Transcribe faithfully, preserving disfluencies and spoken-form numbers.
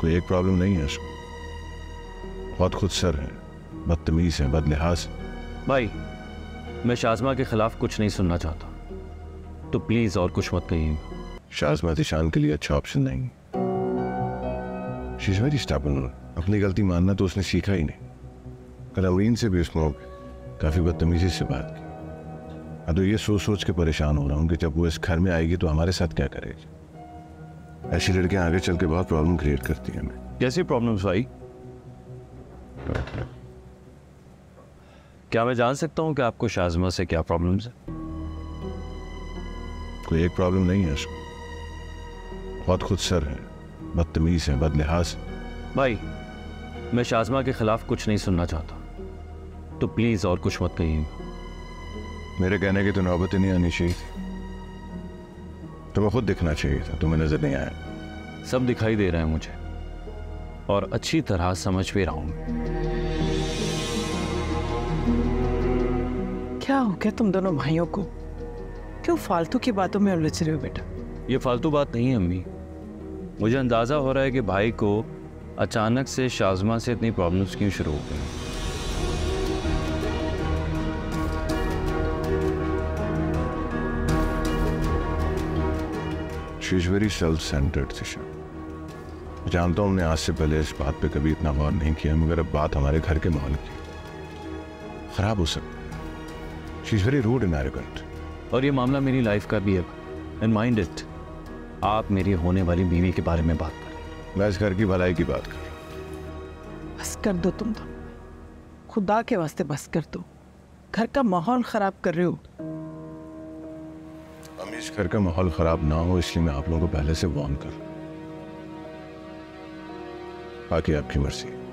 कोई एक प्रॉब्लम नहीं है, बहुत खुदसर है, बदतमीज है, बदलिहाज। भाई मैं शाज़मा के खिलाफ कुछ नहीं सुनना चाहता, तो प्लीज और कुछ मत कहिए। शाज़मा दिशान के लिए अच्छा ऑप्शन नहीं। शीश वेरी स्टाबन, अपनी गलती मानना तो उसने सीखा ही नहीं। कल अमीन से भी उसने काफी बदतमीजी से बात की। अब तो ये सोच सोच के परेशान हो रहा हूँ कि जब वो इस घर में आएगी तो हमारे साथ क्या करेगी। ऐसी लड़कियां आगे चल के बहुत प्रॉब्लम क्रिएट करती हैं हमें। कैसी प्रॉब्लम्स भाई? क्या मैं जान सकता हूँ कि आपको शाज़मा से क्या प्रॉब्लम्स है? कोई एक प्रॉब्लम नहीं है, बहुत खुदसर है, बदतमीज है, बदलिहाज। भाई मैं शाज़मा के खिलाफ कुछ नहीं सुनना चाहता, तो प्लीज और कुछ मत कहिए। मेरे कहने की तो नौबत नहीं आनी चाहिए थी, तुम्हें खुद दिखना चाहिए था, तुम्हें नजर नहीं आया। सब दिखाई दे रहा है मुझे और अच्छी तरह समझ भी रहा हूँ। क्या हो गया तुम दोनों भाइयों को? क्यों फालतू की बातों में उलझ रहे हो बेटा? ये फालतू बात नहीं है अम्मी, मुझे अंदाजा हो रहा है कि भाई को अचानक से शाज़मा से इतनी प्रॉब्लम्स क्यों शुरू हो गई। She is very self-centered, Tisha. मैं जानता हूँ हमने आज से पहले इस बात पे कभी इतना गौर नहीं किया, मगर अब बात हमारे घर के माहौल की खराब हो सकती। She is very rude and arrogant. और ये मामला मेरी लाइफ का भी है, and mind it, आप मेरी होने वाली बीवी के बारे में बात करें। मैं इस घर की भलाई की बात कर रहा हूँ। बस कर दो तुम तो, खुदा के वास्ते बस कर दो। घर का माहौल खराब कर रहे हो। इस घर का माहौल खराब ना हो इसलिए मैं आप लोगों को पहले से वार्न कर, बाकी आपकी मर्जी।